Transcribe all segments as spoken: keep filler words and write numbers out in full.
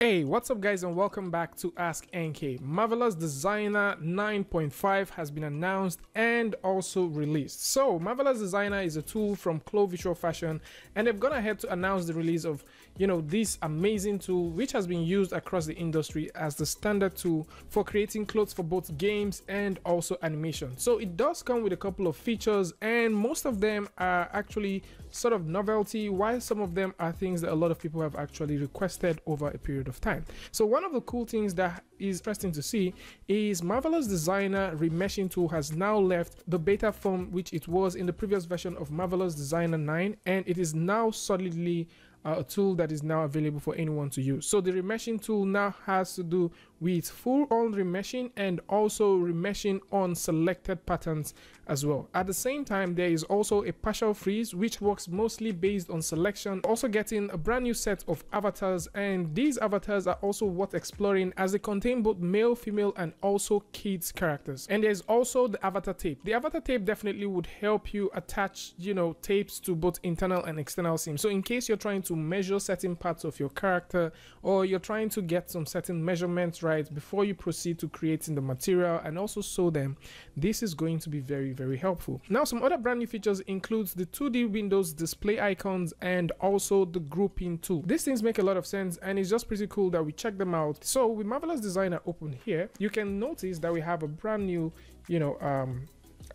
Hey, what's up guys, and welcome back to Ask N K. Marvelous Designer nine point five has been announced and also released. So Marvelous Designer is a tool from Clo Virtual Fashion, and they've gone ahead to announce the release of, you know, this amazing tool which has been used across the industry as the standard tool for creating clothes for both games and also animation. So it does come with a couple of features, and most of them are actually sort of novelty, while some of them are things that a lot of people have actually requested over a period of time. So one of the cool things that is interesting to see is Marvelous Designer Remeshing tool has now left the beta form which it was in the previous version of Marvelous Designer nine, and it is now solidly a tool that is now available for anyone to use. So the remeshing tool now has to do with full-on remeshing and also remeshing on selected patterns as well. At the same time, there is also a partial freeze which works mostly based on selection. Also getting a brand new set of avatars, and these avatars are also worth exploring as they contain both male, female, and also kids characters. And there's also the avatar tape. The avatar tape definitely would help you attach, you know, tapes to both internal and external seams. So in case you're trying to measure certain parts of your character, or you're trying to get some certain measurements right before you proceed to creating the material and also sew them, this is going to be very very helpful. Now, some other brand new features includes the two D windows, display icons, and also the grouping tool. These things make a lot of sense, and it's just pretty cool that we check them out. So with Marvelous Designer open here, you can notice that we have a brand new, you know, um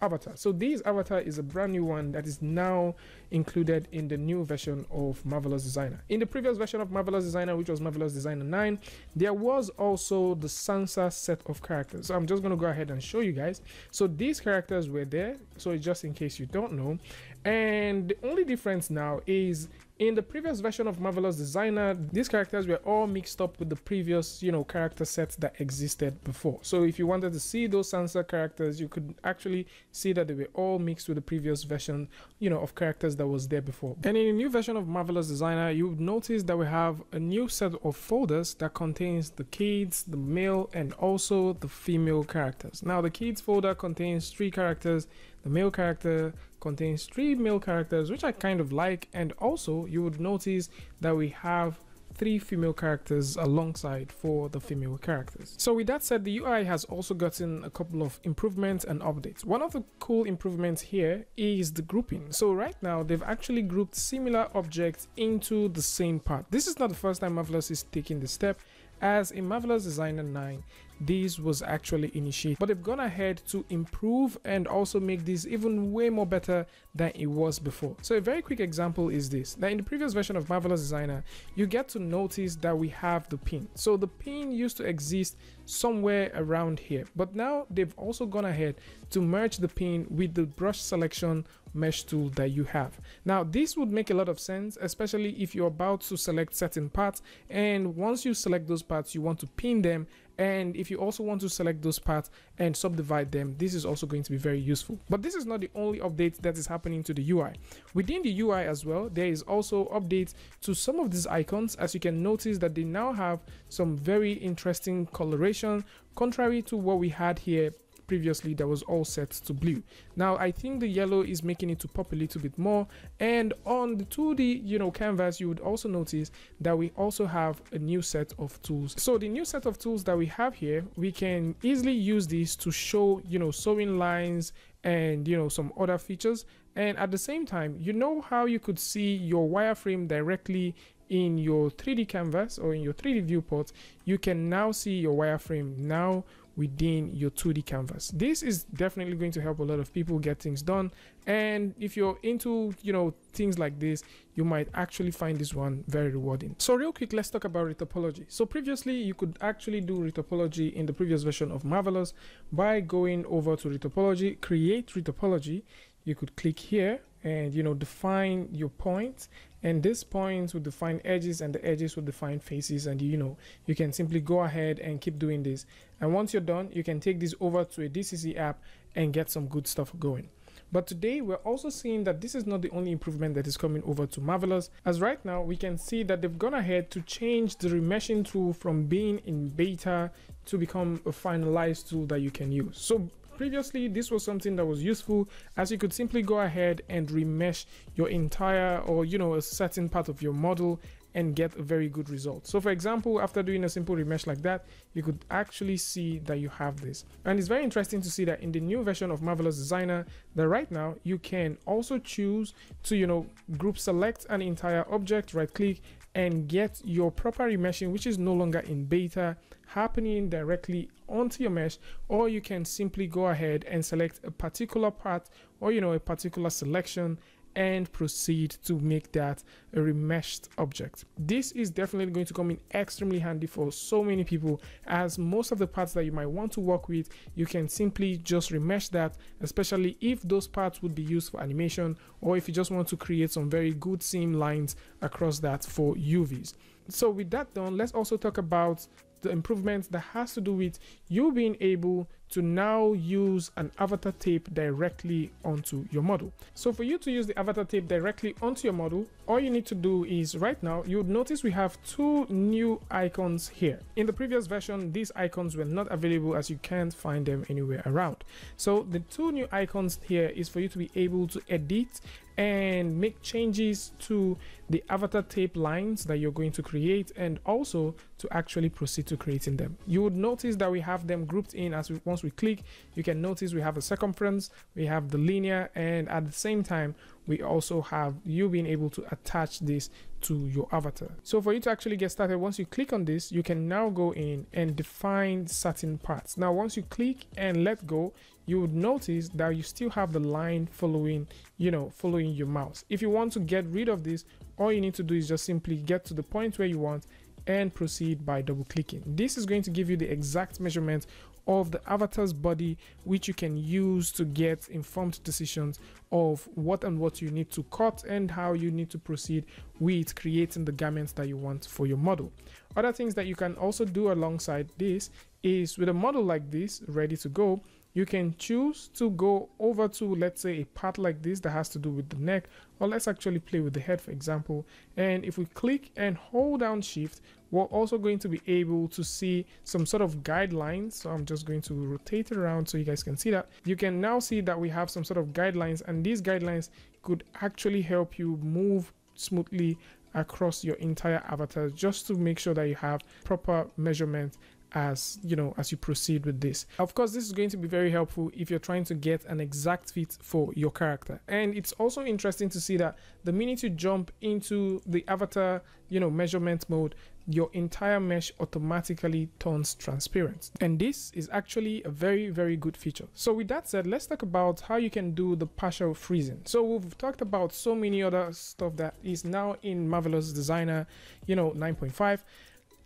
avatar. So this avatar is a brand new one that is now included in the new version of Marvelous Designer. In the previous version of Marvelous Designer, which was Marvelous Designer nine, there was also the Sansa set of characters. So I'm just going to go ahead and show you guys. So these characters were there, so it's just in case you don't know. And the only difference now is in the previous version of Marvelous Designer, these characters were all mixed up with the previous, you know, character sets that existed before. So if you wanted to see those Sansa characters, you could actually see that they were all mixed with the previous version, you know, of characters that was there before. And in a new version of Marvelous Designer, you would notice that we have a new set of folders that contains the kids, the male, and also the female characters. Now, the kids folder contains three characters. The male character contains three male characters, which I kind of like, and also you would notice that we have three female characters alongside for the female characters. So with that said, the U I has also gotten a couple of improvements and updates. One of the cool improvements here is the grouping. So right now they've actually grouped similar objects into the same part. This is not the first time Marvelous is taking this step, as in Marvelous Designer nine, this was actually initiated, but they've gone ahead to improve and also make this even way more better than it was before. So a very quick example is this, that in the previous version of Marvelous Designer, you get to notice that we have the pin. So the pin used to exist somewhere around here, but now they've also gone ahead to merge the pin with the brush selection mesh tool that you have. Now this would make a lot of sense, especially if you're about to select certain parts, and once you select those parts, you want to pin them. And if you also want to select those parts and subdivide them, this is also going to be very useful. But this is not the only update that is happening to the U I. Within the U I as well, there is also updates to some of these icons, as you can notice that they now have some very interesting coloration, contrary to what we had here previously that was all set to blue. Now I think the yellow is making it to pop a little bit more, and on the two D, you know, canvas, you would also notice that we also have a new set of tools. So the new set of tools that we have here, we can easily use these to show, you know, sewing lines and, you know, some other features. And at the same time, you know how you could see your wireframe directly in your three D canvas or in your three D viewport, you can now see your wireframe now within your two D canvas. This is definitely going to help a lot of people get things done, and if you're into, you know, things like this, you might actually find this one very rewarding. So real quick, let's talk about retopology. So previously you could actually do retopology in the previous version of Marvelous by going over to retopology, create retopology. You could click here and, you know, define your point, and this point would define edges, and the edges would define faces, and, you know, you can simply go ahead and keep doing this, and once you're done, you can take this over to a D C C app and get some good stuff going. But today we're also seeing that this is not the only improvement that is coming over to Marvelous, as right now we can see that they've gone ahead to change the remeshing tool from being in beta to become a finalized tool that you can use. So previously this was something that was useful, as you could simply go ahead and remesh your entire, or, you know, a certain part of your model, and get a very good result. So for example, after doing a simple remesh like that, you could actually see that you have this. And it's very interesting to see that in the new version of Marvelous Designer, that right now you can also choose to, you know, group select an entire object, right click, and get your proper remeshing, which is no longer in beta, happening directly onto your mesh. Or you can simply go ahead and select a particular part, or, you know, a particular selection, and proceed to make that a remeshed object. This is definitely going to come in extremely handy for so many people, as most of the parts that you might want to work with, you can simply just remesh that, especially if those parts would be used for animation, or if you just want to create some very good seam lines across that for U Vs. So with that done, let's also talk about the improvement that has to do with you being able to now use an avatar tape directly onto your model. So for you to use the avatar tape directly onto your model, all you need to do is, right now you would notice we have two new icons here. In the previous version, these icons were not available, as you can't find them anywhere around. So the two new icons here is for you to be able to edit and make changes to the avatar tape lines that you're going to create, and also to actually proceed to creating them. You would notice that we have them grouped in. As we, once we click, you can notice we have a circumference, we have the linear, and at the same time we also have you being able to attach this to your avatar. So for you to actually get started, once you click on this, you can now go in and define certain parts. Now once you click and let go, you would notice that you still have the line following, you know, following your mouse. If you want to get rid of this, all you need to do is just simply get to the point where you want and proceed by double clicking. This is going to give you the exact measurement of the avatar's body, which you can use to get informed decisions of what and what you need to cut and how you need to proceed with creating the garments that you want for your model. Other things that you can also do alongside this is, with a model like this ready to go, you can choose to go over to, let's say, a part like this that has to do with the neck, or let's actually play with the head, for example. And if we click and hold down shift, we're also going to be able to see some sort of guidelines. So I'm just going to rotate it around so you guys can see that. You can now see that we have some sort of guidelines, and these guidelines could actually help you move smoothly across your entire avatar, just to make sure that you have proper measurement as you know as you proceed with this. Of course, this is going to be very helpful if you're trying to get an exact fit for your character. And it's also interesting to see that the minute you jump into the avatar you know measurement mode, your entire mesh automatically turns transparent, and this is actually a very very good feature. So with that said, let's talk about how you can do the partial freezing. So we've talked about so many other stuff that is now in Marvelous Designer you know nine point five.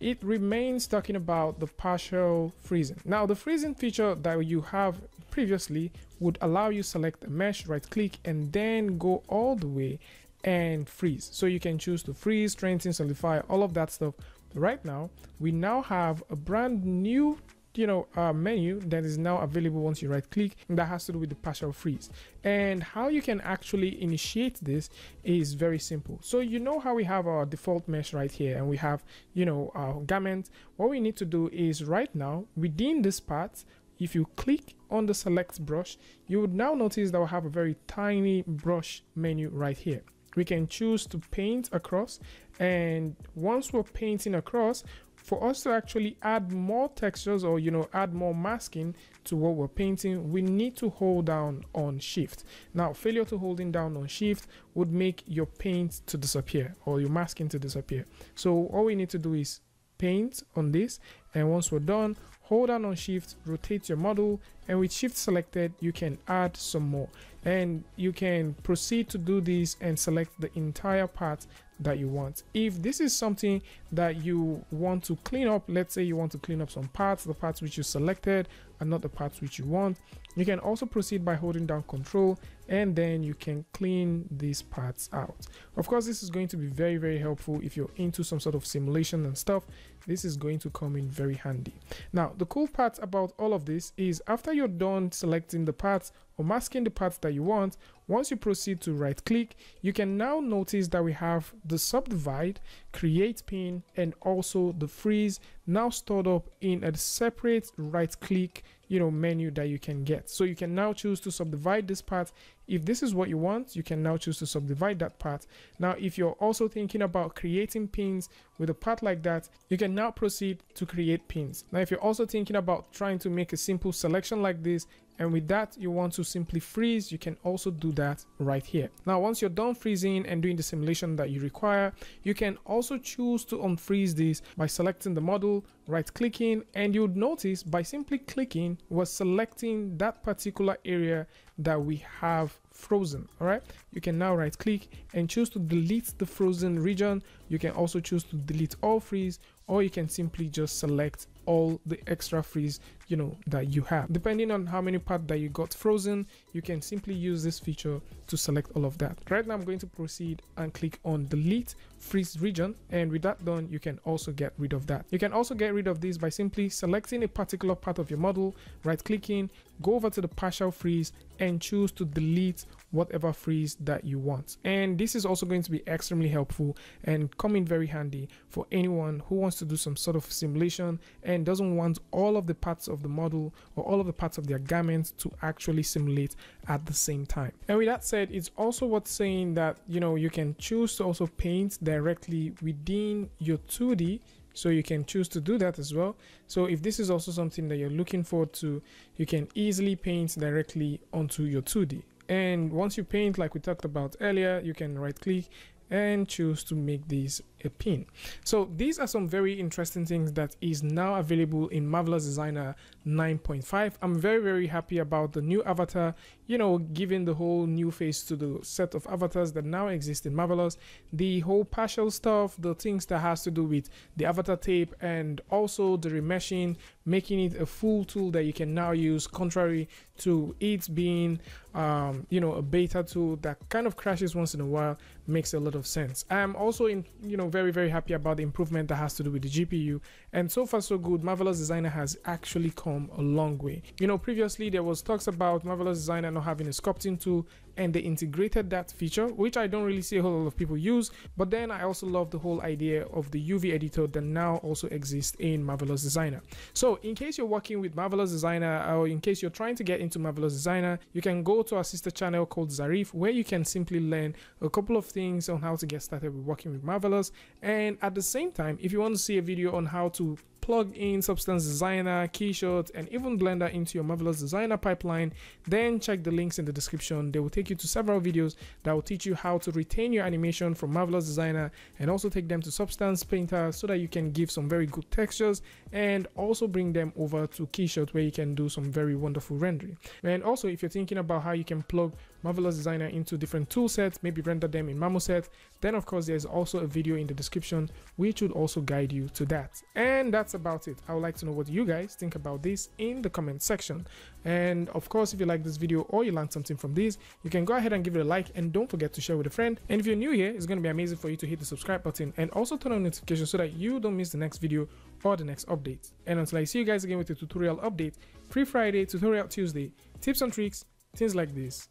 It remains talking about the partial freezing. Now the freezing feature that you have previously would allow you select a mesh, right click, and then go all the way and freeze. So you can choose to freeze, strengthen, solidify, all of that stuff. Right now we now have a brand new you know uh, menu that is now available once you right click, and that has to do with the partial freeze. And how you can actually initiate this is very simple. So you know how we have our default mesh right here, and we have you know our garment. What we need to do is, right now within this part, if you click on the select brush, you would now notice that we have a very tiny brush menu right here. We can choose to paint across, and once we're painting across, for us to actually add more textures or you know add more masking to what we're painting, we need to hold down on shift. Now failure to holding down on shift would make your paint to disappear or your masking to disappear. So all we need to do is paint on this, and once we're done, hold down on shift, rotate your model, and with shift selected you can add some more, and you can proceed to do this and select the entire part that you want. If this is something that you want to clean up, let's say you want to clean up some parts, the parts which you selected and not the parts which you want, you can also proceed by holding down control, and then you can clean these parts out. Of course, this is going to be very very helpful if you're into some sort of simulation and stuff. This is going to come in very handy. Now the cool part about all of this is, after you're done selecting the parts, or masking the parts that you want, once you proceed to right click, you can now notice that we have the subdivide, create pin, and also the freeze now stored up in a separate right click, you know, menu that you can get. So you can now choose to subdivide this part. If this is what you want, you can now choose to subdivide that part. Now, if you're also thinking about creating pins with a part like that, you can now proceed to create pins. Now, if you're also thinking about trying to make a simple selection like this, and with that, you want to simply freeze, you can also do that right here. Now, once you're done freezing and doing the simulation that you require, you can also choose to unfreeze this by selecting the model, right clicking, and you'd notice by simply clicking, we're selecting that particular area that we have frozen. All right, you can now right click and choose to delete the frozen region. You can also choose to delete all freeze, or you can simply just select all the extra freeze, you know, that you have. Depending on how many parts that you got frozen, you can simply use this feature to select all of that. Right now, I'm going to proceed and click on delete freeze region, and with that done, you can also get rid of that. You can also get rid of this by simply selecting a particular part of your model, right clicking, go over to the partial freeze, and choose to delete whatever freeze that you want. And this is also going to be extremely helpful and come in very handy for anyone who wants to do some sort of simulation and doesn't want all of the parts of the model or all of the parts of their garments to actually simulate at the same time. And with that said, it's also worth saying that, you know, you can choose to also paint directly within your two D. So you can choose to do that as well. So if this is also something that you're looking forward to, you can easily paint directly onto your two D. And once you paint, like we talked about earlier, you can right click and choose to make these a pin. So these are some very interesting things that is now available in Marvelous Designer nine point five. I'm very, very happy about the new avatar, you know, giving the whole new face to the set of avatars that now exist in Marvelous. The whole partial stuff, the things that has to do with the avatar tape, and also the remeshing, making it a full tool that you can now use, contrary to it being, um, you know, a beta tool that kind of crashes once in a while. Makes a lot of sense. I'm also in, you know, very, very happy about the improvement that has to do with the G P U, and so far so good. Marvelous Designer has actually come a long way. You know, previously there was talks about Marvelous Designer not having a sculpting tool, and they integrated that feature, which I don't really see a whole lot of people use. But then I also love the whole idea of the U V editor that now also exists in Marvelous Designer. So in case you're working with Marvelous Designer, or in case you're trying to get into Marvelous Designer, you can go to our sister channel called Zarif, where you can simply learn a couple of things on how to get started with working with Marvelous. And at the same time, if you want to see a video on how to plug in Substance Designer, KeyShot, and even Blender into your Marvelous Designer pipeline, then check the links in the description. They will take you to several videos that will teach you how to retain your animation from Marvelous Designer and also take them to Substance Painter so that you can give some very good textures, and also bring them over to KeyShot where you can do some very wonderful rendering. And also, if you're thinking about how you can plug Marvelous Designer into different tool sets, maybe render them in Marmoset, then of course there's also a video in the description which would also guide you to that. And that's about it. I would like to know what you guys think about this in the comment section. And of course, if you like this video or you learned something from this, you can go ahead and give it a like, and don't forget to share with a friend. And if you're new here, it's going to be amazing for you to hit the subscribe button and also turn on notifications so that you don't miss the next video or the next update. And until I see you guys again with a tutorial update, Free Friday, Tutorial Tuesday, tips and tricks, things like this.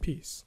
Peace.